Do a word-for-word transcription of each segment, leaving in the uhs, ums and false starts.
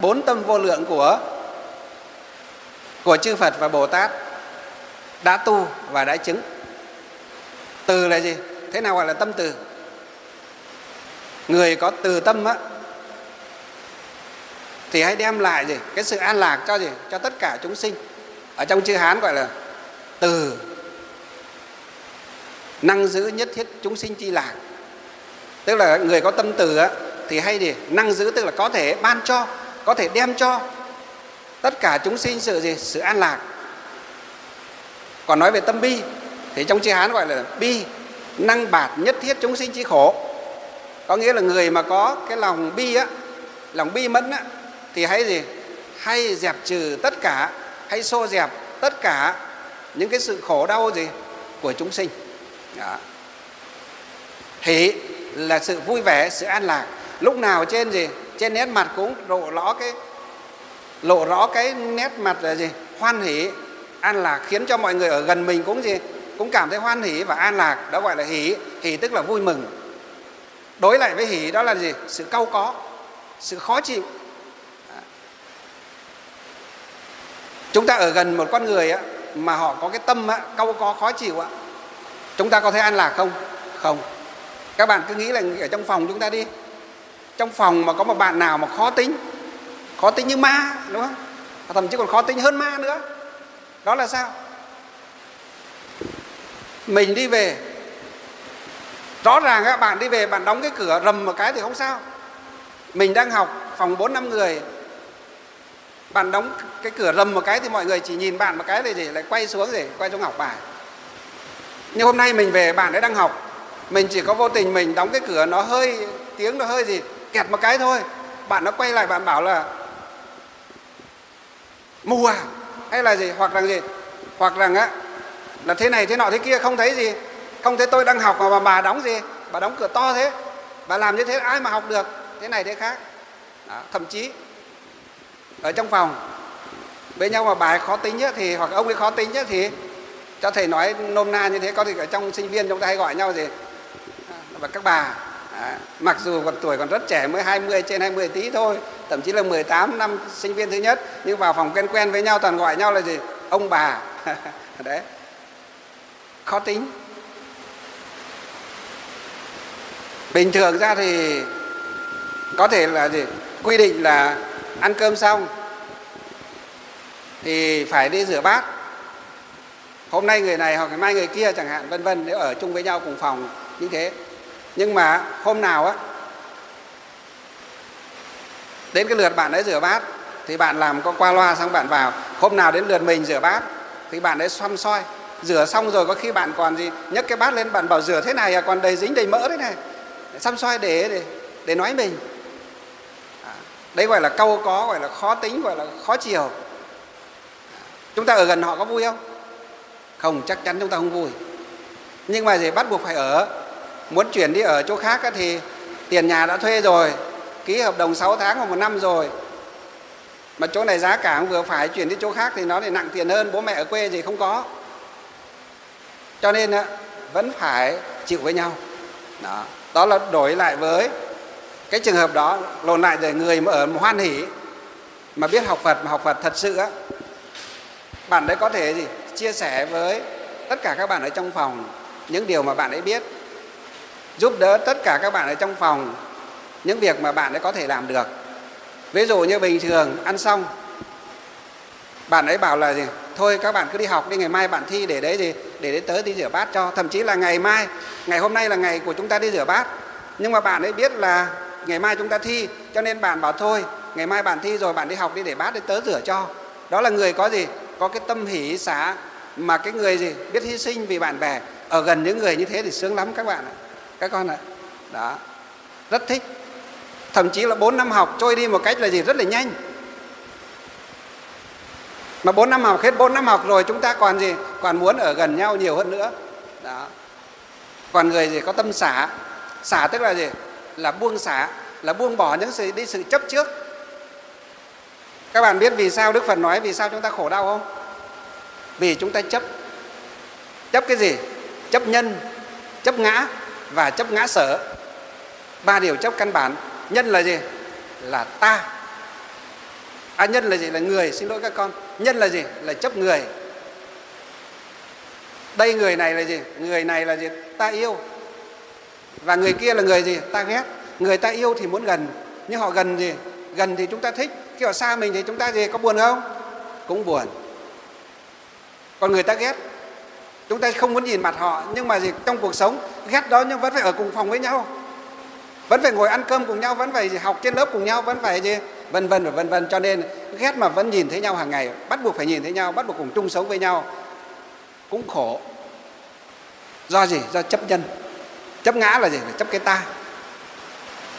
Bốn tâm vô lượng của của chư Phật và Bồ Tát đã tu và đã chứng. Từ là gì? Thế nào gọi là tâm từ? Người có từ tâm á thì hãy đem lại gì? Cái sự an lạc cho gì? Cho tất cả chúng sinh. Ở trong chữ Hán gọi là từ. Năng giữ nhất thiết chúng sinh chi lạc. Tức là người có tâm từ á thì hay gì? Năng giữ tức là có thể ban cho, có thể đem cho tất cả chúng sinh sự gì? Sự an lạc. Còn nói về tâm bi thì trong chữ Hán gọi là bi, năng bạt nhất thiết chúng sinh chi khổ. Có nghĩa là người mà có cái lòng bi á, lòng bi mẫn á, thì hãy gì? Hay dẹp trừ tất cả, hay xô dẹp tất cả những cái sự khổ đau gì của chúng sinh. Đó. Hỷ là sự vui vẻ, sự an lạc. Lúc nào trên gì? Trên nét mặt cũng lộ rõ cái lộ rõ cái nét mặt là gì? Hoan hỷ, an lạc, khiến cho mọi người ở gần mình cũng gì? Cũng cảm thấy hoan hỷ và an lạc. Đó gọi là hỷ. Hỷ tức là vui mừng. Đối lại với hỷ đó là gì? Sự cau có, sự khó chịu. Chúng ta ở gần một con người á, mà họ có cái tâm á, cau có khó chịu á, chúng ta có thấy an lạc không? Không. Các bạn cứ nghĩ là ở trong phòng chúng ta đi, trong phòng mà có một bạn nào mà khó tính, khó tính như ma, đúng không? Thậm chí còn khó tính hơn ma nữa. Đó là sao? Mình đi về, rõ ràng các bạn đi về, bạn đóng cái cửa rầm một cái thì không sao. Mình đang học phòng bốn năm người, bạn đóng cái cửa rầm một cái thì mọi người chỉ nhìn bạn một cái thì gì? Lại quay xuống gì? Quay xuống học bài. Nhưng hôm nay mình về, bạn ấy đang học, mình chỉ có vô tình mình đóng cái cửa nó hơi, tiếng nó hơi gì? Kẹt một cái thôi. Bạn nó quay lại, bạn bảo là mù à? Hay là gì? Hoặc là gì? Hoặc rằng á, là thế này thế nọ thế kia, không thấy gì? Không thấy tôi đang học mà bà, bà đóng gì? Bà đóng cửa to thế, bà làm như thế ai mà học được? Thế này thế khác. Đó. Thậm chí ở trong phòng với nhau mà bà ấy khó tính nhất thì, hoặc ông ấy khó tính nhất thì, cho thầy nói nôm na như thế, có thể ở trong sinh viên chúng ta hay gọi nhau gì? Và các bà. À, mặc dù còn tuổi còn rất trẻ, mới hai mươi trên hai mươi tí thôi, thậm chí là mười tám năm sinh viên thứ nhất, nhưng vào phòng quen quen với nhau toàn gọi nhau là gì? Ông bà. Đấy. Khó tính. Bình thường ra thì có thể là gì? Quy định là ăn cơm xong thì phải đi rửa bát. Hôm nay người này hoặc ngày mai người kia chẳng hạn, vân vân, nếu ở chung với nhau cùng phòng như thế. Nhưng mà hôm nào á, đến cái lượt bạn ấy rửa bát thì bạn làm có qua loa xong bạn vào. Hôm nào đến lượt mình rửa bát thì bạn ấy xoăm soi. Rửa xong rồi có khi bạn còn gì? Nhấc cái bát lên bạn bảo rửa thế này à, còn đầy dính đầy mỡ thế này. Xoăm soi để, để, để nói mình. Đấy gọi là cau có, gọi là khó tính, gọi là khó chiều. Chúng ta ở gần họ có vui không? Không, chắc chắn chúng ta không vui. Nhưng mà gì? Bắt buộc phải ở. Muốn chuyển đi ở chỗ khác thì tiền nhà đã thuê rồi, ký hợp đồng sáu tháng hoặc một năm rồi, mà chỗ này giá cả vừa phải, chuyển đi chỗ khác thì nó lại nặng tiền hơn, bố mẹ ở quê gì không có. Cho nên vẫn phải chịu với nhau. Đó, đó là đổi lại với cái trường hợp đó. Lộn lại rồi, người mà ở hoan hỷ, mà biết học Phật, mà học Phật thật sự á, bạn đấy có thể gì? Chia sẻ với tất cả các bạn ở trong phòng những điều mà bạn ấy biết, giúp đỡ tất cả các bạn ở trong phòng những việc mà bạn ấy có thể làm được. Ví dụ như bình thường ăn xong, bạn ấy bảo là gì? Thôi các bạn cứ đi học đi, ngày mai bạn thi để đấy gì? Để đấy tớ đi rửa bát cho. Thậm chí là ngày mai, ngày hôm nay là ngày của chúng ta đi rửa bát, nhưng mà bạn ấy biết là ngày mai chúng ta thi, cho nên bạn bảo thôi, ngày mai bạn thi rồi bạn đi học đi, để bát để tớ rửa cho. Đó là người có gì? Có cái tâm hỷ xả, mà cái người gì? Biết hy sinh vì bạn bè. Ở gần những người như thế thì sướng lắm các bạn ạ, các con ạ. Đó, rất thích. Thậm chí là bốn năm học trôi đi một cách là gì? Rất là nhanh. Mà bốn năm học, hết bốn năm học rồi chúng ta còn gì? Còn muốn ở gần nhau nhiều hơn nữa. Đó. Còn người gì? Có tâm xả. Xả tức là gì? Là buông xả, là buông bỏ những sự đi sự chấp trước. Các bạn biết vì sao Đức Phật nói vì sao chúng ta khổ đau không? Vì chúng ta chấp. Chấp cái gì? Chấp nhân, chấp ngã và chấp ngã sở. Ba điều chấp căn bản. Nhân là gì? Là ta. À, nhân là gì? Là người, xin lỗi các con. Nhân là gì? Là chấp người. Đây người này là gì? Người này là gì? Ta yêu. Và người kia là người gì? Ta ghét. Người ta yêu thì muốn gần, nhưng họ gần gì? Gần thì chúng ta thích. Khi họ xa mình thì chúng ta gì? Có buồn không? Cũng buồn. Còn người ta ghét, chúng ta không muốn nhìn mặt họ, nhưng mà gì? Trong cuộc sống ghét đó nhưng vẫn phải ở cùng phòng với nhau, vẫn phải ngồi ăn cơm cùng nhau, vẫn phải gì? Học trên lớp cùng nhau, vẫn phải gì? Vân vân và vân vân. Cho nên ghét mà vẫn nhìn thấy nhau hàng ngày, bắt buộc phải nhìn thấy nhau, bắt buộc cùng chung sống với nhau, cũng khổ. Do gì? Do chấp nhân. Chấp ngã là gì? Là chấp cái ta,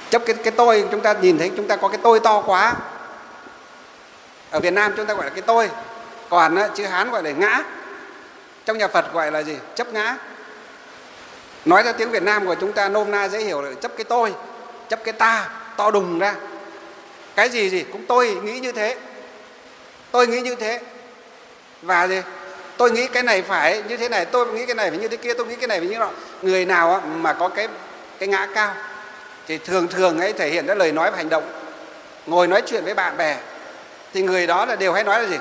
chấp cái cái tôi. Chúng ta nhìn thấy chúng ta có cái tôi to quá. Ở Việt Nam chúng ta gọi là cái tôi, còn chữ Hán gọi là ngã. Trong nhà Phật gọi là gì? Chấp ngã. Nói ra tiếng Việt Nam của chúng ta nôm na dễ hiểu là chấp cái tôi, chấp cái ta to đùng ra. Cái gì gì cũng tôi nghĩ như thế, tôi nghĩ như thế. Và gì? Tôi nghĩ cái này phải như thế này, tôi nghĩ cái này phải như thế kia, tôi nghĩ cái này phải như thế nọ. Người nào mà có cái cái ngã cao thì thường thường ấy thể hiện ra lời nói và hành động. Ngồi nói chuyện với bạn bè thì người đó là đều hay nói là gì?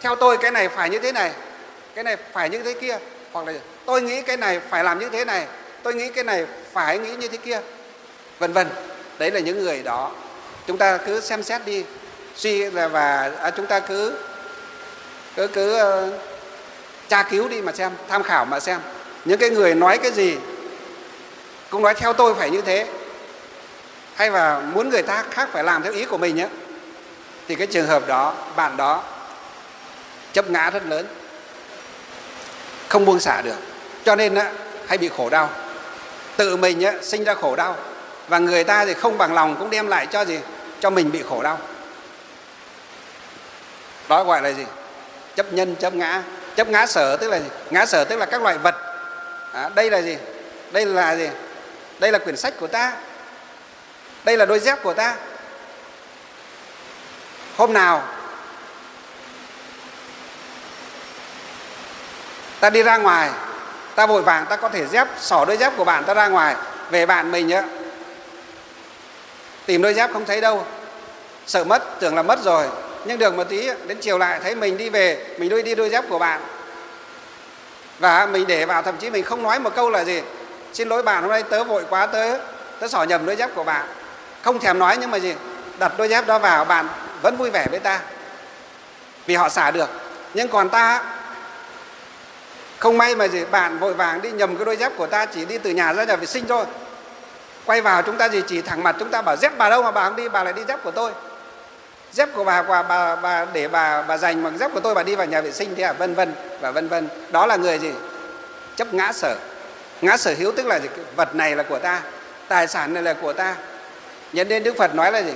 Theo tôi cái này phải như thế này, cái này phải như thế kia. Hoặc là tôi nghĩ cái này phải làm như thế này, tôi nghĩ cái này phải nghĩ như thế kia, vân vân. Đấy là những người đó. Chúng ta cứ xem xét đi, suy và à, chúng ta cứ cứ cứ uh, tra cứu đi mà xem, tham khảo mà xem. Những cái người nói cái gì cũng nói theo tôi phải như thế, hay là muốn người ta khác phải làm theo ý của mình ấy, thì cái trường hợp đó, bạn đó chấp ngã rất lớn, không buông xả được. Cho nên á, hay bị khổ đau. Tự mình á, sinh ra khổ đau, và người ta thì không bằng lòng cũng đem lại cho gì? Cho mình bị khổ đau. Đó gọi là gì? Chấp nhân, chấp ngã. Chấp ngã sở tức là gì? Ngã sở tức là các loại vật. À, đây là gì? Đây là gì? Đây là quyển sách của ta, đây là đôi dép của ta. Hôm nào ta đi ra ngoài, ta vội vàng, ta có thể dép xỏ đôi dép của bạn ta ra ngoài. Về bạn mình á, tìm đôi dép không thấy đâu, sợ mất, tưởng là mất rồi, nhưng được một tí đến chiều lại thấy mình đi về, mình đôi đi đôi dép của bạn. Và mình để vào, thậm chí mình không nói một câu là gì? Xin lỗi bạn, hôm nay tớ vội quá, tớ tớ xỏ nhầm đôi dép của bạn. Không thèm nói, nhưng mà gì? Đặt đôi dép đó vào, bạn vẫn vui vẻ với ta vì họ xả được. Nhưng còn ta không may mà gì? Bạn vội vàng đi nhầm cái đôi dép của ta, chỉ đi từ nhà ra nhà vệ sinh thôi, quay vào chúng ta gì? Chỉ thẳng mặt chúng ta bảo dép bà đâu mà bà không đi, bà lại đi dép của tôi. Dép của bà, bà, bà, bà để bà bà dành, bằng dép của tôi bà đi vào nhà vệ sinh thế à, vân vân và vân vân. Đó là người gì? Chấp ngã sở. Ngã sở hữu tức là gì? Vật này là của ta, tài sản này là của ta. Nhận đến Đức Phật nói là gì?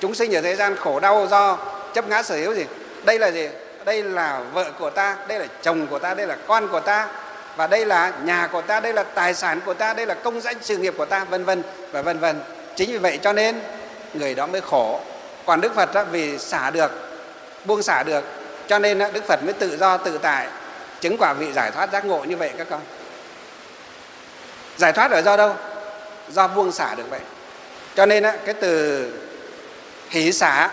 Chúng sinh ở thế gian khổ đau do chấp ngã sở hữu gì? Đây là gì? Đây là vợ của ta, đây là chồng của ta, đây là con của ta, và đây là nhà của ta, đây là tài sản của ta, đây là công danh sự nghiệp của ta, vân vân và vân vân. Chính vì vậy cho nên người đó mới khổ. Còn Đức Phật đó, vì xả được, buông xả được, cho nên đó, Đức Phật mới tự do tự tại chứng quả vị giải thoát giác ngộ như vậy các con. Giải thoát ở do đâu? Do buông xả được vậy. Cho nên đó, cái từ hỷ xả,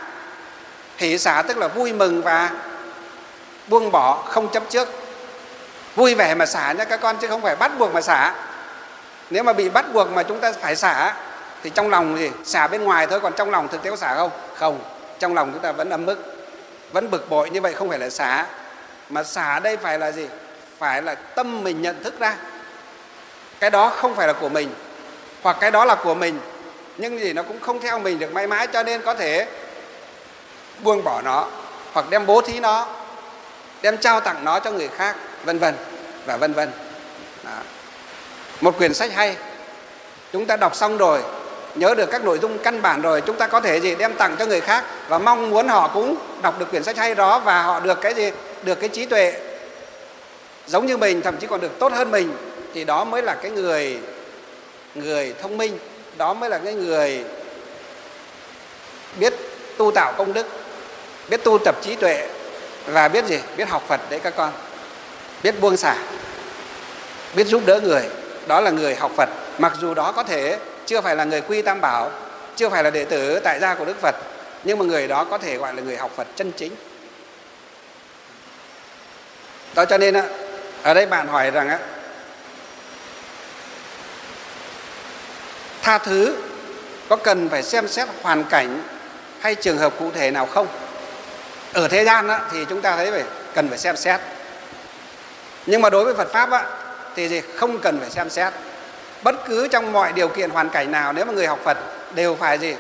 hỷ xả tức là vui mừng và buông bỏ, không chấp trước. Vui vẻ mà xả nha các con, chứ không phải bắt buộc mà xả. Nếu mà bị bắt buộc mà chúng ta phải xả thì trong lòng gì? Xả bên ngoài thôi, còn trong lòng thực tế có xả không? Không, trong lòng chúng ta vẫn ấm ức, vẫn bực bội, như vậy không phải là xả. Mà xả đây phải là gì? Phải là tâm mình nhận thức ra cái đó không phải là của mình, hoặc cái đó là của mình nhưng gì nó cũng không theo mình được mãi mãi, cho nên có thể buông bỏ nó, hoặc đem bố thí nó, đem trao tặng nó cho người khác, vân vân và vân vân. Đó. Một quyển sách hay, chúng ta đọc xong rồi, nhớ được các nội dung căn bản rồi, chúng ta có thể gì? Đem tặng cho người khác và mong muốn họ cũng đọc được quyển sách hay đó, và họ được cái gì? Được cái trí tuệ giống như mình, thậm chí còn được tốt hơn mình, thì đó mới là cái người người thông minh, đó mới là cái người biết tu tạo công đức, biết tu tập trí tuệ và biết gì? Biết học Phật đấy các con. Biết buông xả, biết giúp đỡ người, đó là người học Phật. Mặc dù đó có thể chưa phải là người quy Tam Bảo, chưa phải là đệ tử tại gia của Đức Phật, nhưng mà người đó có thể gọi là người học Phật chân chính. Đó cho nên ở đây bạn hỏi rằng tha thứ có cần phải xem xét hoàn cảnh hay trường hợp cụ thể nào không? Ở thế gian thì chúng ta thấy phải cần phải xem xét, nhưng mà đối với Phật Pháp thì không cần phải xem xét. Bất cứ trong mọi điều kiện hoàn cảnh nào, nếu mà người học Phật đều phải gì?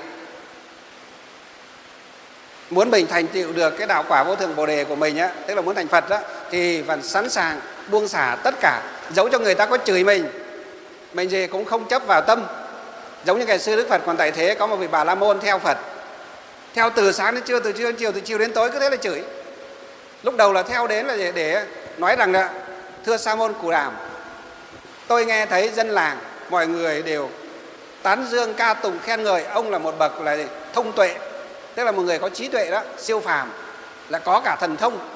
Muốn mình thành tựu được cái đạo quả vô thượng Bồ Đề của mình á, tức là muốn thành Phật đó, thì vẫn sẵn sàng buông xả tất cả. Dẫu cho người ta có chửi mình, mình gì cũng không chấp vào tâm. Giống như ngày xưa Đức Phật còn tại thế, có một vị Bà La Môn theo Phật, theo từ sáng đến trưa, từ trưa đến chiều, từ chiều đến tối, cứ thế là chửi. Lúc đầu là theo đến là để, để nói rằng là thưa Sa Môn Cù Đàm, tôi nghe thấy dân làng mọi người đều tán dương ca tụng khen ngợi ông là một bậc là gì? Thông tuệ, tức là một người có trí tuệ đó, siêu phàm, là có cả thần thông.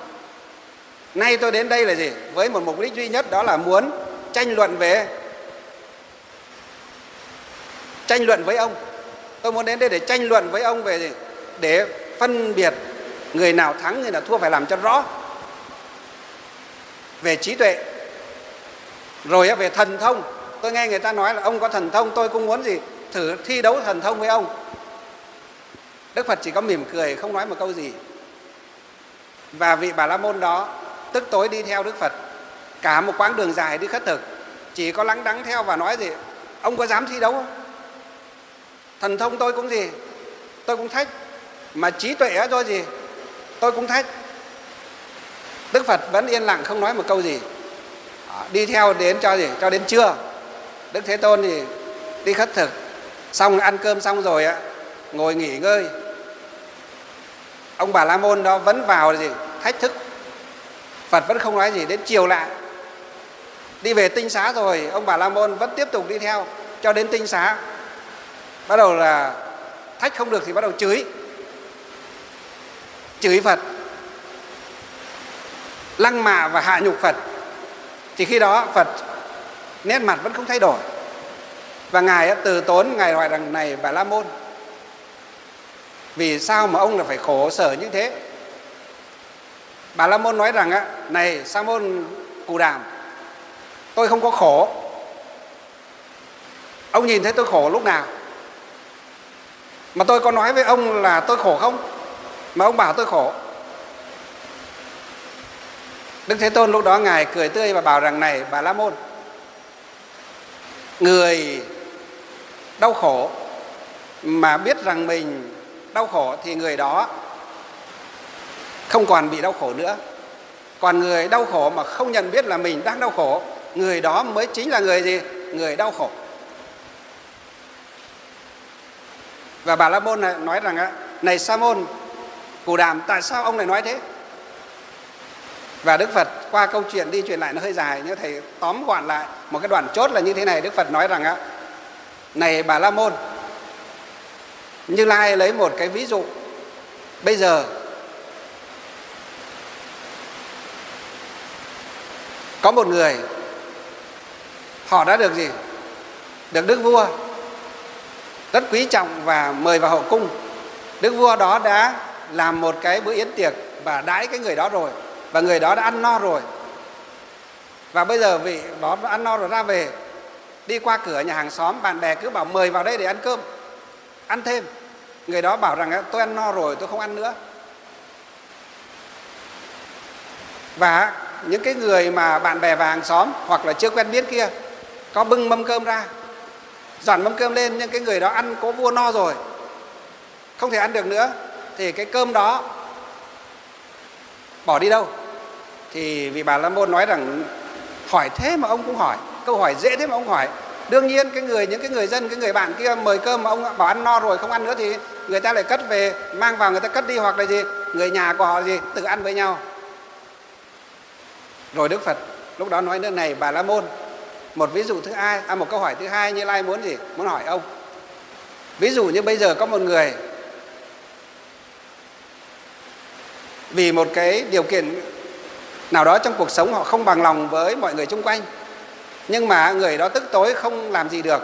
Nay tôi đến đây là gì? Với một mục đích duy nhất, đó là muốn tranh luận về tranh luận với ông. Tôi muốn đến đây để tranh luận với ông về gì? Để phân biệt người nào thắng, người nào thua, phải làm cho rõ về trí tuệ. Rồi về thần thông, tôi nghe người ta nói là ông có thần thông, tôi cũng muốn gì? Thử thi đấu thần thông với ông. Đức Phật chỉ có mỉm cười, không nói một câu gì. Và vị Bà La Môn đó tức tối đi theo Đức Phật cả một quãng đường dài đi khất thực, chỉ có lắng đắng theo và nói gì? Ông có dám thi đấu không? Thần thông tôi cũng gì? Tôi cũng thách. Mà trí tuệ tôi gì? Tôi cũng thách. Đức Phật vẫn yên lặng không nói một câu gì. Đi theo đến cho gì? Cho đến trưa. Đức Thế Tôn thì đi khất thực, xong ăn cơm xong rồi á, ngồi nghỉ ngơi. Ông Bà La Môn đó vẫn vào gì? Thách thức. Phật vẫn không nói gì. Đến chiều lại, đi về tinh xá rồi, ông Bà La Môn vẫn tiếp tục đi theo cho đến tinh xá. Bắt đầu là thách không được thì bắt đầu chửi. Chửi Phật, lăng mạ và hạ nhục Phật. Thì khi đó Phật nét mặt vẫn không thay đổi, và Ngài từ tốn, Ngài hỏi rằng này Bà La Môn, vì sao mà ông là phải khổ sở như thế? Bà La Môn nói rằng này Sa Môn Cù Đàm, tôi không có khổ. Ông nhìn thấy tôi khổ lúc nào? Mà tôi có nói với ông là tôi khổ không? Mà ông bảo tôi khổ. Đức Thế Tôn lúc đó Ngài cười tươi và bảo rằng này Bà La Môn, người đau khổ mà biết rằng mình đau khổ thì người đó không còn bị đau khổ nữa. Còn người đau khổ mà không nhận biết là mình đang đau khổ, người đó mới chính là người gì? Người đau khổ. Và Bà La Môn nói rằng này Sa Môn Cù Đàm, tại sao ông lại nói thế? Và Đức Phật qua câu chuyện đi chuyện lại nó hơi dài, nhưng thầy tóm gọn lại một cái đoạn chốt là như thế này. Đức Phật nói rằng á, này Bà La Môn, Như Lai lấy một cái ví dụ. Bây giờ có một người, họ đã được gì? Được Đức Vua rất quý trọng và mời vào hậu cung. Đức Vua đó đã làm một cái bữa yến tiệc và đãi cái người đó rồi, và người đó đã ăn no rồi. Và bây giờ vị đó ăn no rồi ra về, đi qua cửa nhà hàng xóm, bạn bè cứ bảo mời vào đây để ăn cơm, ăn thêm. Người đó bảo rằng tôi ăn no rồi, tôi không ăn nữa. Và những cái người mà bạn bè và hàng xóm hoặc là chưa quen biết kia có bưng mâm cơm ra, dọn mâm cơm lên, nhưng cái người đó ăn cố vua no rồi, không thể ăn được nữa, thì cái cơm đó bỏ đi đâu? Thì vị Bà La Môn nói rằng hỏi thế mà ông cũng hỏi, câu hỏi dễ thế mà ông hỏi. Đương nhiên cái người, những cái người dân, cái người bạn kia mời cơm mà ông bảo ăn no rồi không ăn nữa thì người ta lại cất về, mang vào người ta cất đi, hoặc là gì? Người nhà của họ gì? Tự ăn với nhau. Rồi Đức Phật lúc đó nói nữa này Bà La Môn, một ví dụ thứ hai, à, một câu hỏi thứ hai Như Lai muốn gì? Muốn hỏi ông. Ví dụ như bây giờ có một người vì một cái điều kiện nào đó trong cuộc sống họ không bằng lòng với mọi người xung quanh, nhưng mà người đó tức tối không làm gì được,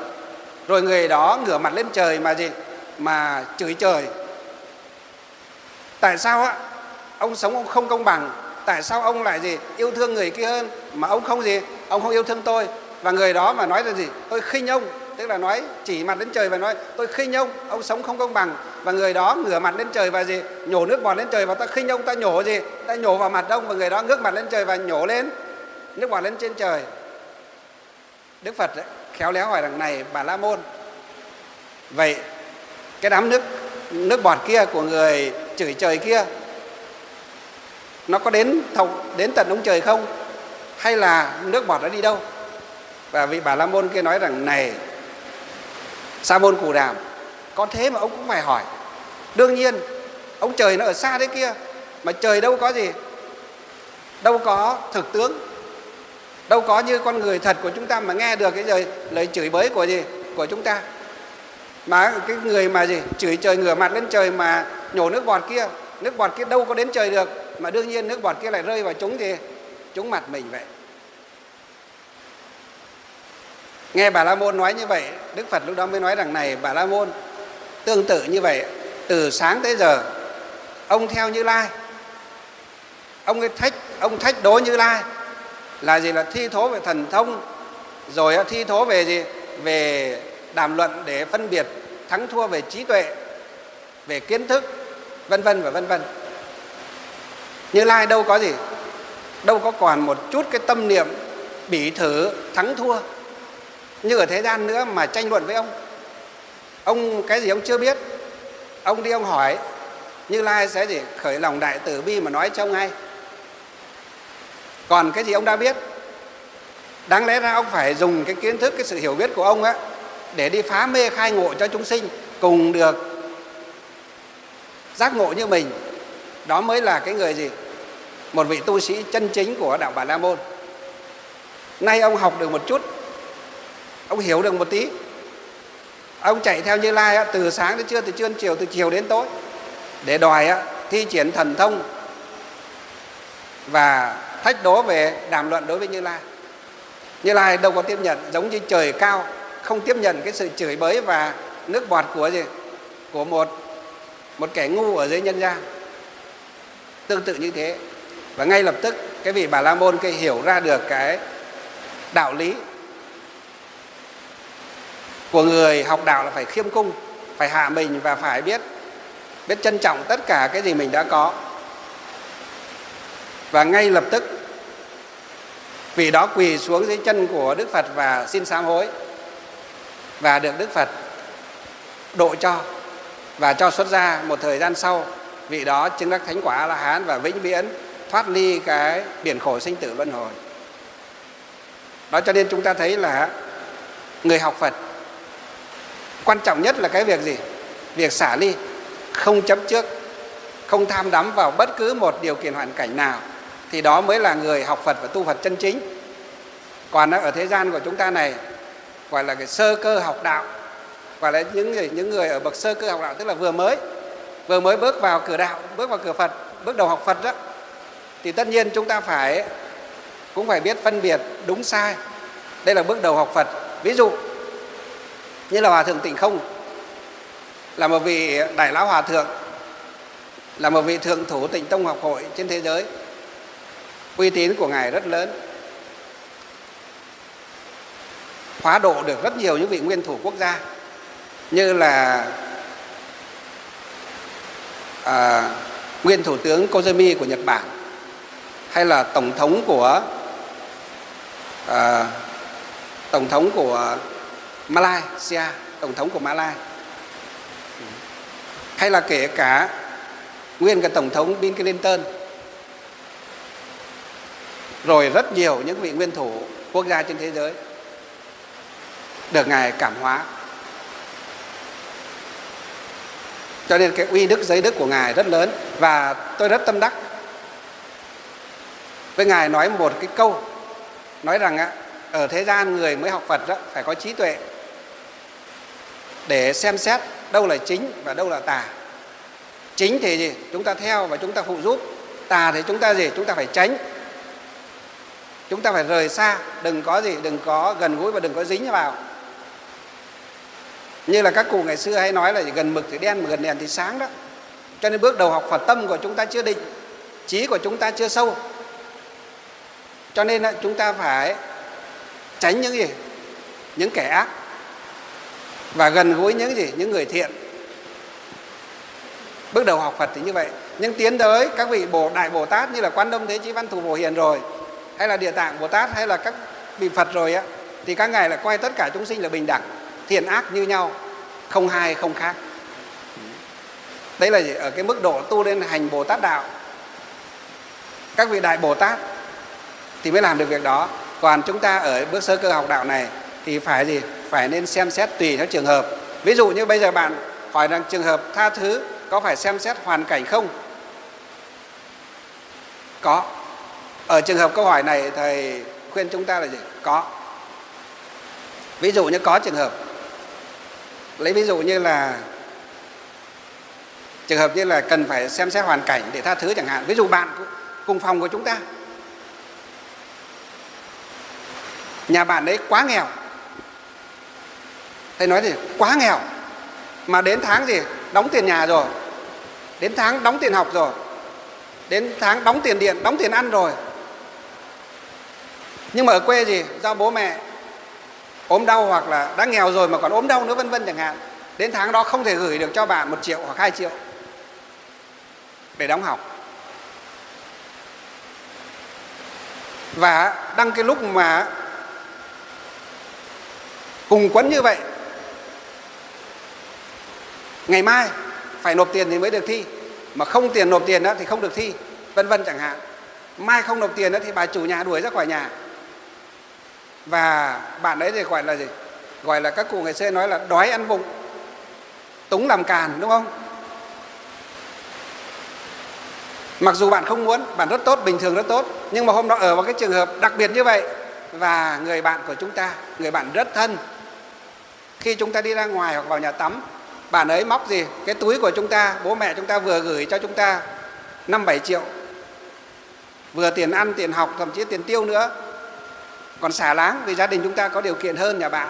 rồi người đó ngửa mặt lên trời mà gì? Mà chửi trời. Tại sao á, ông sống ông không công bằng? Tại sao ông lại gì yêu thương người kia hơn mà ông không gì, ông không yêu thương tôi? Và người đó mà nói là gì, tôi khinh ông, tức là nói chỉ mặt đến trời và nói tôi khinh ông, ông sống không công bằng. Và người đó ngửa mặt lên trời và gì, nhổ nước bọt lên trời, và ta khinh ông, ta nhổ gì, ta nhổ vào mặt ông. Và người đó ngước mặt lên trời và nhổ lên nước bọt lên trên trời. Đức Phật ấy, khéo léo hỏi rằng này Bà La Môn, vậy cái đám nước nước bọt kia của người chửi trời kia nó có đến đến tận ông trời không, hay là nước bọt nó đi đâu? Và vị Bà La Môn kia nói rằng này Sa Môn Cù Đàm, có thế mà ông cũng phải hỏi. Đương nhiên ông trời nó ở xa thế kia, mà trời đâu có gì, đâu có thực tướng, đâu có như con người thật của chúng ta mà nghe được cái lời, lời chửi bới của gì của chúng ta. Mà cái người mà gì chửi trời, ngửa mặt lên trời mà nhổ nước bọt kia, nước bọt kia đâu có đến trời được, mà đương nhiên nước bọt kia lại rơi vào chúng thì chúng mặt mình vậy. Nghe Bà La Môn nói như vậy, Đức Phật lúc đó mới nói rằng này Bà La Môn, tương tự như vậy từ sáng tới giờ ông theo Như Lai, ông ấy thách ông thách đố Như Lai là gì, là thi thố về thần thông, rồi thi thố về gì, về đàm luận để phân biệt thắng thua, về trí tuệ, về kiến thức, vân vân và vân vân. Như Lai đâu có gì, đâu có còn một chút cái tâm niệm bỉ thử thắng thua như ở thế gian nữa mà tranh luận với ông. Ông cái gì ông chưa biết, ông đi ông hỏi, Như Lai sẽ gì khởi lòng đại từ bi mà nói cho ông ngay. Còn cái gì ông đã biết, đáng lẽ ra ông phải dùng cái kiến thức, cái sự hiểu biết của ông á để đi phá mê khai ngộ cho chúng sinh cùng được giác ngộ như mình. Đó mới là cái người gì, một vị tu sĩ chân chính của đạo Bà La Môn. Nay ông học được một chút, ông hiểu được một tí, ông chạy theo Như Lai á, từ sáng đến trưa, từ trưa đến chiều, từ chiều đến tối để đòi á, thi triển thần thông và thách đố về đàm luận đối với Như Lai. Như Lai đâu có tiếp nhận, giống như trời cao không tiếp nhận cái sự chửi bới và nước bọt của gì, của một một kẻ ngu ở dưới nhân gian. Tương tự như thế. Và ngay lập tức cái vị Bà La Môn kia hiểu ra được cái đạo lý của người học đạo là phải khiêm cung, phải hạ mình và phải biết biết trân trọng tất cả cái gì mình đã có. Và ngay lập tức vì đó quỳ xuống dưới chân của Đức Phật và xin sám hối, và được Đức Phật độ cho và cho xuất gia. Một thời gian sau, vị đó chứng đắc thánh quả A La Hán và vĩnh viễn thoát ly cái biển khổ sinh tử luân hồi. Đó cho nên chúng ta thấy là người học Phật quan trọng nhất là cái việc gì? Việc xả ly, không chấp trước, không tham đắm vào bất cứ một điều kiện hoàn cảnh nào, thì đó mới là người học Phật và tu Phật chân chính. Còn ở thế gian của chúng ta này gọi là cái sơ cơ học đạo, gọi là những người, những người ở bậc sơ cơ học đạo, tức là vừa mới vừa mới bước vào cửa đạo, bước vào cửa Phật, bước đầu học Phật đó, thì tất nhiên chúng ta phải cũng phải biết phân biệt đúng sai. Đây là bước đầu học Phật. Ví dụ như là Hòa Thượng Tịnh Không là một vị Đại Lão Hòa Thượng, là một vị thượng thủ Tịnh Tông Học Hội trên thế giới. Uy tín của Ngài rất lớn, hóa độ được rất nhiều những vị nguyên thủ quốc gia như là à, nguyên thủ tướng Koizumi của Nhật Bản, hay là tổng thống của à, tổng thống của Malaysia, tổng thống của Malai, hay là kể cả nguyên cả tổng thống Bill Clinton, rồi rất nhiều những vị nguyên thủ quốc gia trên thế giới được Ngài cảm hóa. Cho nên cái uy đức giới đức của Ngài rất lớn. Và tôi rất tâm đắc với Ngài nói một cái câu, nói rằng ở thế gian người mới học Phật đó, phải có trí tuệ để xem xét đâu là chính và đâu là tà. Chính thì gì? Chúng ta theo và chúng ta phụ giúp. Tà thì chúng ta gì? Chúng ta phải tránh, chúng ta phải rời xa, đừng có gì, đừng có gần gũi và đừng có dính vào. Như là các cụ ngày xưa hay nói là gần mực thì đen mà gần đèn thì sáng đó. Cho nên bước đầu học Phật tâm của chúng ta chưa định, trí của chúng ta chưa sâu. Cho nên chúng ta phải tránh những gì? Những kẻ ác, và gần gũi những gì? Những người thiện. Bước đầu học Phật thì như vậy. Nhưng tiến tới các vị Bồ Đại Bồ Tát như là Quan Âm Thế Chí Văn Thù Phổ Hiền rồi, hay là Địa Tạng Bồ Tát, hay là các vị Phật rồi á, thì các ngài lại coi tất cả chúng sinh là bình đẳng, thiện ác như nhau, không hai không khác. Đấy là gì? Ở cái mức độ tu lên hành Bồ Tát đạo, các vị Đại Bồ Tát thì mới làm được việc đó. Còn chúng ta ở bước sơ cơ học đạo này thì phải gì? Phải nên xem xét tùy theo trường hợp. Ví dụ như bây giờ bạn hỏi rằng trường hợp tha thứ có phải xem xét hoàn cảnh không? Có. Ở trường hợp câu hỏi này thầy khuyên chúng ta là gì? Có. Ví dụ như có trường hợp, lấy ví dụ như là trường hợp như là cần phải xem xét hoàn cảnh để tha thứ chẳng hạn. Ví dụ bạn cùng phòng của chúng ta, nhà bạn đấy quá nghèo, thầy nói gì? Quá nghèo mà đến tháng gì? Đóng tiền nhà rồi, đến tháng đóng tiền học rồi, đến tháng đóng tiền điện, đóng tiền ăn rồi. Nhưng mà ở quê gì? Do bố mẹ ốm đau, hoặc là đã nghèo rồi mà còn ốm đau nữa, vân vân chẳng hạn. Đến tháng đó không thể gửi được cho bạn một triệu hoặc hai triệu để đóng học. Và đang cái lúc mà cùng quẫn như vậy, ngày mai phải nộp tiền thì mới được thi, mà không tiền nộp tiền đó thì không được thi, vân vân chẳng hạn. Mai không nộp tiền đó thì bà chủ nhà đuổi ra khỏi nhà. Và bạn ấy thì gọi là gì? Gọi là các cụ ngày xưa nói là đói ăn vụng, túng làm càn, đúng không? Mặc dù bạn không muốn, bạn rất tốt, bình thường rất tốt, nhưng mà hôm đó ở vào cái trường hợp đặc biệt như vậy, và người bạn của chúng ta, người bạn rất thân, khi chúng ta đi ra ngoài hoặc vào nhà tắm, bạn ấy móc gì? Cái túi của chúng ta, bố mẹ chúng ta vừa gửi cho chúng ta năm bảy triệu, vừa tiền ăn, tiền học, thậm chí tiền tiêu nữa. Còn xả láng vì gia đình chúng ta có điều kiện hơn nhà bạn.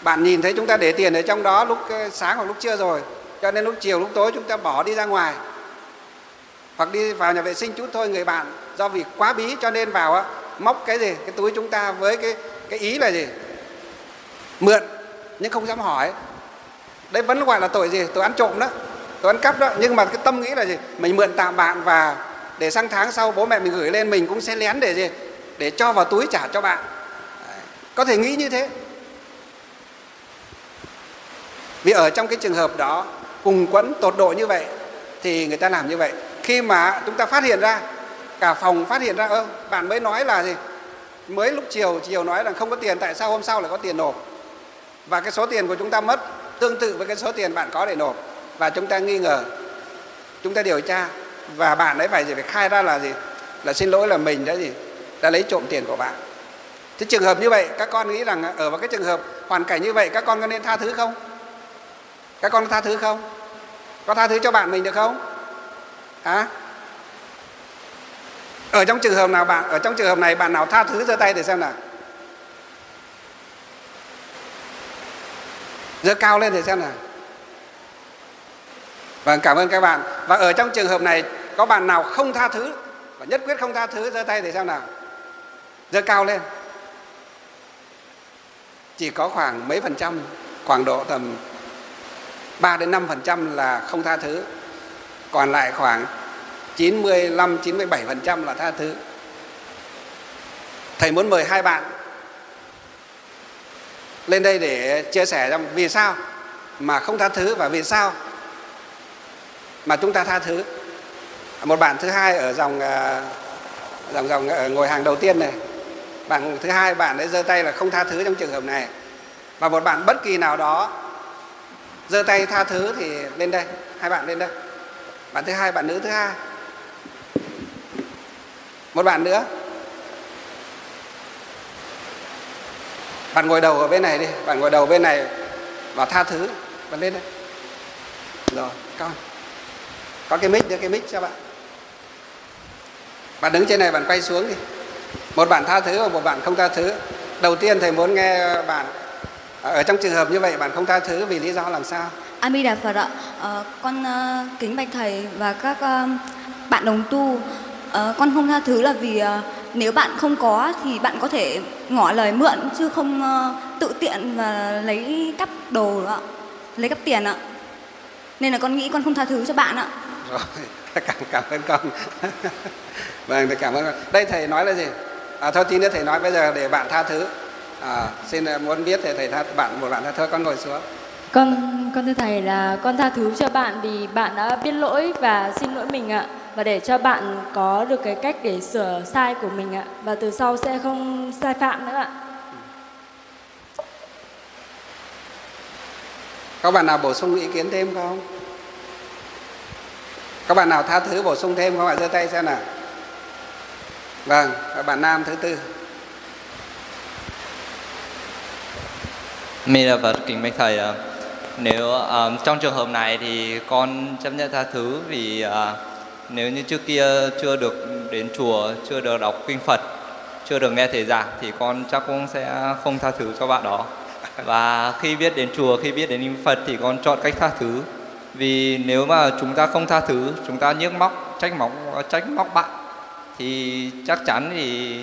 Bạn nhìn thấy chúng ta để tiền ở trong đó lúc sáng hoặc lúc trưa rồi, cho nên lúc chiều, lúc tối chúng ta bỏ đi ra ngoài hoặc đi vào nhà vệ sinh chút thôi. Người bạn do vì quá bí cho nên vào á, móc cái gì? Cái túi chúng ta với cái, cái ý là gì? Mượn, nhưng không dám hỏi. Đấy vẫn gọi là tội gì? Tội ăn trộm đó, tội ăn cắp đó. Nhưng mà cái tâm nghĩ là gì? Mình mượn tạm bạn và để sang tháng sau bố mẹ mình gửi lên, mình cũng sẽ lén để gì? Để cho vào túi trả cho bạn. Đấy, có thể nghĩ như thế. Vì ở trong cái trường hợp đó, cùng quẫn tột độ như vậy thì người ta làm như vậy. Khi mà chúng ta phát hiện ra, cả phòng phát hiện ra, ơ, bạn mới nói là gì? Mới lúc chiều, chiều nói là không có tiền, tại sao hôm sau lại có tiền nộp? Và cái số tiền của chúng ta mất tương tự với cái số tiền bạn có để nộp. Và chúng ta nghi ngờ, chúng ta điều tra, và bạn ấy phải gì? Phải khai ra là gì? Là xin lỗi, là mình đã gì? Đã lấy trộm tiền của bạn. Thế trường hợp như vậy, các con nghĩ rằng ở vào cái trường hợp hoàn cảnh như vậy, các con có nên tha thứ không? Các con có tha thứ không? Có tha thứ cho bạn mình được không? Hả? Ở trong trường hợp nào bạn, ở trong trường hợp này bạn nào tha thứ giơ tay để xem nào. Giơ cao lên để xem nào. Vâng, cảm ơn các bạn. Và ở trong trường hợp này có bạn nào không tha thứ, và nhất quyết không tha thứ, giơ tay để xem nào. Giơ cao lên. Chỉ có khoảng mấy phần trăm, khoảng độ tầm ba đến năm phần trăm là không tha thứ. Còn lại khoảng chín mươi lăm đến chín mươi bảy phần trăm là tha thứ. Thầy muốn mời hai bạn lên đây để chia sẻ rằng vì sao mà không tha thứ và vì sao mà chúng ta tha thứ. Một bạn thứ hai ở dòng dòng dòng ở ngồi hàng đầu tiên này. Bạn thứ hai, bạn ấy giơ tay là không tha thứ trong trường hợp này. Và một bạn bất kỳ nào đó giơ tay tha thứ thì lên đây, hai bạn lên đây. Bạn thứ hai, bạn nữ thứ hai. Một bạn nữa. Bạn ngồi đầu ở bên này đi, bạn ngồi đầu bên này và tha thứ. Bạn lên đây. Rồi, con. Có cái mic, đưa cái mic cho bạn. Bạn đứng trên này, bạn quay xuống đi. Một bạn tha thứ và một bạn không tha thứ. Đầu tiên thầy muốn nghe bạn ở trong trường hợp như vậy bạn không tha thứ vì lý do làm sao? A Mi Đà Phật ạ. À, con uh, kính bạch thầy và các uh, bạn đồng tu. À, con không tha thứ là vì uh, nếu bạn không có thì bạn có thể ngỏ lời mượn chứ không uh, tự tiện và lấy cắp đồ đó ạ, lấy cắp tiền ạ. Nên là con nghĩ con không tha thứ cho bạn ạ. Rồi, cảm, cảm ơn con. Vâng, cảm ơn con. Đây thầy nói là gì? À, thôi tí nữa thầy nói bây giờ để bạn tha thứ. À, xin muốn biết thầy, thầy tha bạn một bạn tha thứ. Con ngồi xuống. Con con thưa thầy là con tha thứ cho bạn vì bạn đã biết lỗi và xin lỗi mình ạ, và để cho bạn có được cái cách để sửa sai của mình ạ, và từ sau sẽ không sai phạm nữa ạ. Các bạn nào bổ sung ý kiến thêm không? Các bạn nào tha thứ bổ sung thêm không? Bạn giơ tay xem nào. Vâng, bạn nam thứ tư. Mi Đà Phật kính bạch thầy, nếu um, trong trường hợp này thì con chấp nhận tha thứ vì uh, nếu như trước kia chưa được đến chùa, chưa được đọc kinh Phật, chưa được nghe thầy giảng thì con chắc cũng sẽ không tha thứ cho bạn đó. Và khi biết đến chùa, khi biết đến kinh Phật thì con chọn cách tha thứ. Vì nếu mà chúng ta không tha thứ, chúng ta nhiếc móc, trách móc, trách móc bạn thì chắc chắn thì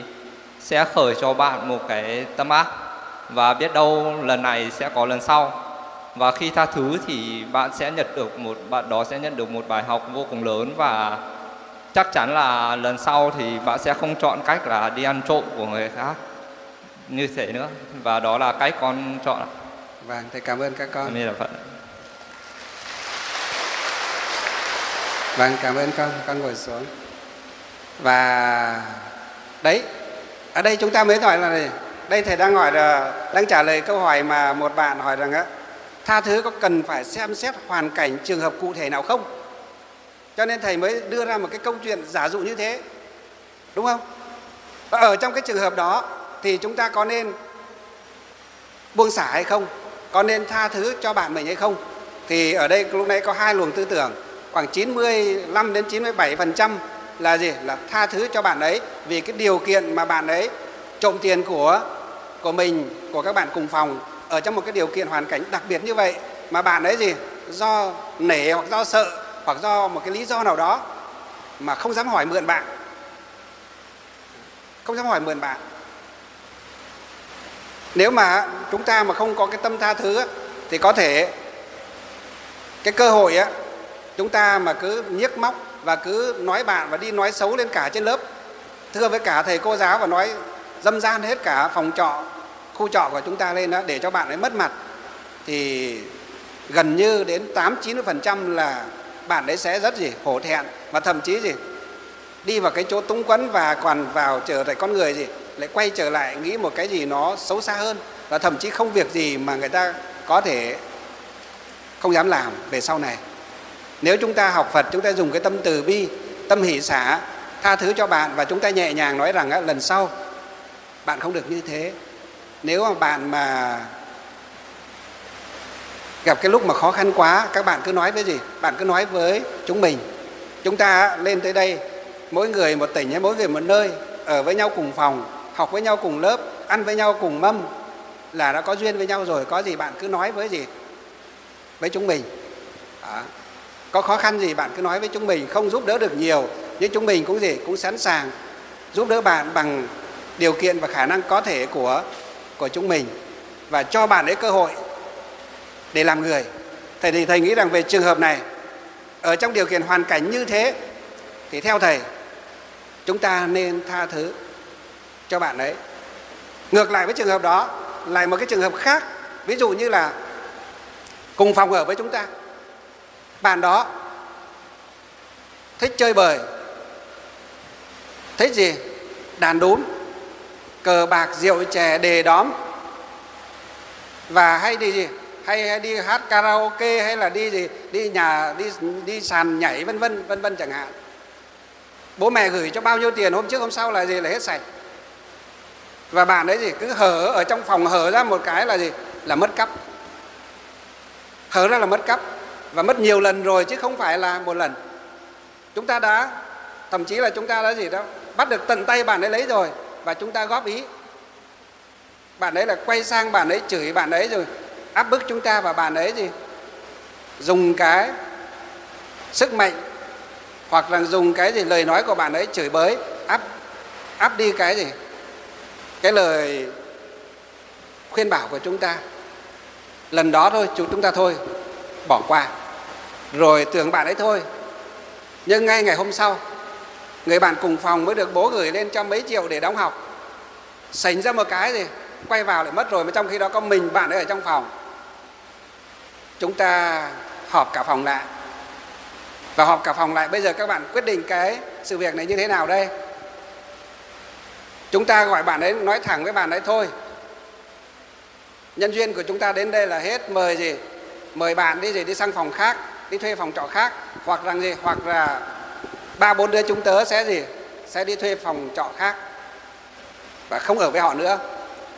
sẽ khởi cho bạn một cái tâm ác. Và biết đâu lần này sẽ có lần sau. Và khi tha thứ thì bạn sẽ nhận được một bạn đó sẽ nhận được một bài học vô cùng lớn, và chắc chắn là lần sau thì bạn sẽ không chọn cách là đi ăn trộm của người khác như thế nữa. Và đó là cách con chọn. Vâng, thầy cảm ơn các con. Nên là Phật. Vâng, cảm ơn con. Con ngồi xuống. Và đấy, ở đây chúng ta mới nói là này. Đây thầy đang hỏi là, đang trả lời câu hỏi mà một bạn hỏi rằng á, tha thứ có cần phải xem xét hoàn cảnh trường hợp cụ thể nào không? Cho nên thầy mới đưa ra một cái câu chuyện giả dụ như thế, đúng không? Và ở trong cái trường hợp đó thì chúng ta có nên buông xả hay không? Có nên tha thứ cho bạn mình hay không? Thì ở đây lúc nãy có hai luồng tư tưởng, khoảng chín mươi lăm đến chín mươi bảy phần trăm là gì? Là tha thứ cho bạn ấy vì cái điều kiện mà bạn ấy trộm tiền của của mình, của các bạn cùng phòng, ở trong một cái điều kiện hoàn cảnh đặc biệt như vậy mà bạn ấy gì do nể hoặc do sợ hoặc do một cái lý do nào đó mà không dám hỏi mượn bạn, không dám hỏi mượn bạn. Nếu mà chúng ta mà không có cái tâm tha thứ thì có thể cái cơ hội á, chúng ta mà cứ nhiếc móc và cứ nói bạn và đi nói xấu lên cả trên lớp, thưa với cả thầy cô giáo, và nói dâm gian hết cả phòng trọ, khu trọ của chúng ta lên đó để cho bạn ấy mất mặt, thì gần như đến tám chín mươi phần trăm là bạn ấy sẽ rất gì hổ thẹn, và thậm chí gì đi vào cái chỗ túng quẫn và còn vào trở lại con người gì lại quay trở lại nghĩ một cái gì nó xấu xa hơn, và thậm chí không việc gì mà người ta có thể không dám làm về sau này. Nếu chúng ta học Phật, chúng ta dùng cái tâm từ bi, tâm hỷ xả, tha thứ cho bạn, và chúng ta nhẹ nhàng nói rằng á, lần sau bạn không được như thế. Nếu mà bạn mà gặp cái lúc mà khó khăn quá, các bạn cứ nói với gì? Bạn cứ nói với chúng mình. Chúng ta lên tới đây, mỗi người một tỉnh hay mỗi người một nơi, ở với nhau cùng phòng, học với nhau cùng lớp, ăn với nhau cùng mâm là đã có duyên với nhau rồi. Có gì bạn cứ nói với gì? Với chúng mình. Đó. Có khó khăn gì bạn cứ nói với chúng mình. Không giúp đỡ được nhiều, nhưng chúng mình cũng gì? Cũng sẵn sàng giúp đỡ bạn bằng điều kiện và khả năng có thể của của chúng mình, và cho bạn ấy cơ hội để làm người. Thầy thì thầy nghĩ rằng về trường hợp này, ở trong điều kiện hoàn cảnh như thế thì theo thầy chúng ta nên tha thứ cho bạn ấy. Ngược lại với trường hợp đó, lại một cái trường hợp khác, ví dụ như là cùng phòng ở với chúng ta, bạn đó thích chơi bời, thích gì đàn đốn, cờ bạc, rượu chè, đề đóm, và hay đi gì hay, hay đi hát karaoke, hay là đi gì đi nhà đi đi sàn nhảy, vân vân vân vân chẳng hạn. Bố mẹ gửi cho bao nhiêu tiền, hôm trước hôm sau là gì là hết sạch, và bạn đấy gì cứ hở ở trong phòng, hở ra một cái là gì là mất cắp, hở ra là mất cắp, và mất nhiều lần rồi chứ không phải là một lần. Chúng ta đã thậm chí là chúng ta đã gì đó bắt được tận tay bạn ấy lấy rồi, và chúng ta góp ý, bạn ấy là quay sang bạn ấy chửi bạn ấy rồi áp bức chúng ta, và bạn ấy gì dùng cái sức mạnh hoặc là dùng cái gì lời nói của bạn ấy chửi bới, áp áp đi cái gì cái lời khuyên bảo của chúng ta. Lần đó thôi chúng ta thôi bỏ qua rồi tưởng bạn ấy thôi, nhưng ngay ngày hôm sau người bạn cùng phòng mới được bố gửi lên cho mấy triệu để đóng học, sánh ra một cái gì quay vào lại mất rồi, mà trong khi đó có mình bạn ấy ở trong phòng. Chúng ta họp cả phòng lại, và họp cả phòng lại bây giờ các bạn quyết định cái sự việc này như thế nào đây? Chúng ta gọi bạn ấy, nói thẳng với bạn ấy thôi, nhân duyên của chúng ta đến đây là hết, mời gì mời bạn đi gì đi sang phòng khác, đi thuê phòng trọ khác, hoặc là gì hoặc là ba bốn đứa chúng tớ sẽ gì sẽ đi thuê phòng trọ khác và không ở với họ nữa.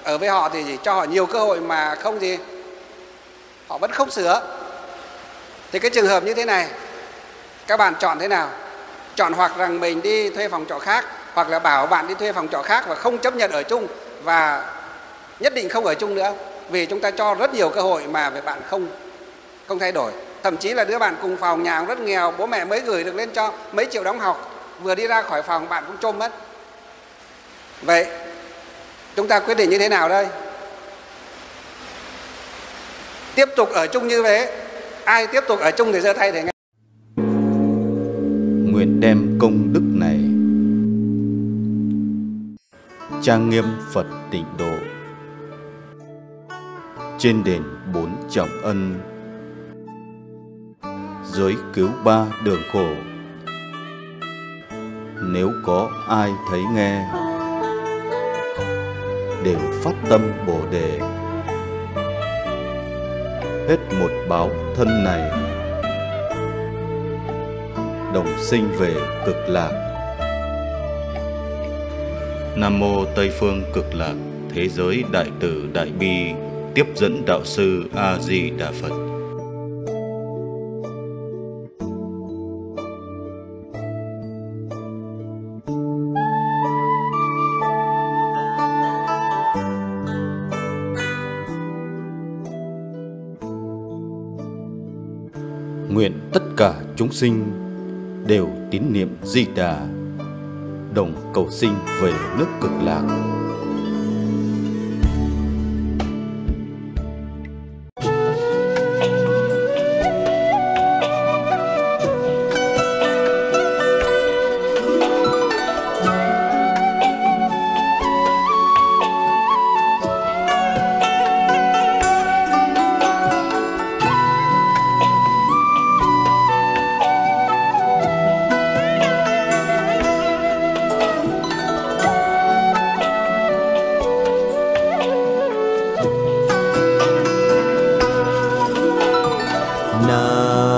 Ở với họ thì gì cho họ nhiều cơ hội mà không gì họ vẫn không sửa. Thì cái trường hợp như thế này các bạn chọn thế nào? Chọn hoặc rằng mình đi thuê phòng trọ khác, hoặc là bảo bạn đi thuê phòng trọ khác và không chấp nhận ở chung, và nhất định không ở chung nữa, vì chúng ta cho rất nhiều cơ hội mà bạn không không thay đổi. Thậm chí là đứa bạn cùng phòng nhà cũng rất nghèo, bố mẹ mới gửi được lên cho mấy triệu đóng học, vừa đi ra khỏi phòng bạn cũng chôm mất. Vậy chúng ta quyết định như thế nào đây? Tiếp tục ở chung như thế, ai tiếp tục ở chung thì giơ tay để nghe. Nguyện đem công đức này trang nghiêm Phật tịnh độ trên đền bốn trọng ân, dưới cứu ba đường khổ. Nếu có ai thấy nghe đều phát tâm Bồ Đề, hết một báo thân này đồng sinh về cực lạc. Nam mô Tây Phương Cực Lạc Thế Giới Đại Từ Đại Bi Tiếp Dẫn Đạo Sư A Di Đà Phật. Nguyện tất cả chúng sinh đều tín niệm Di Đà, đồng cầu sinh về nước cực lạc. No.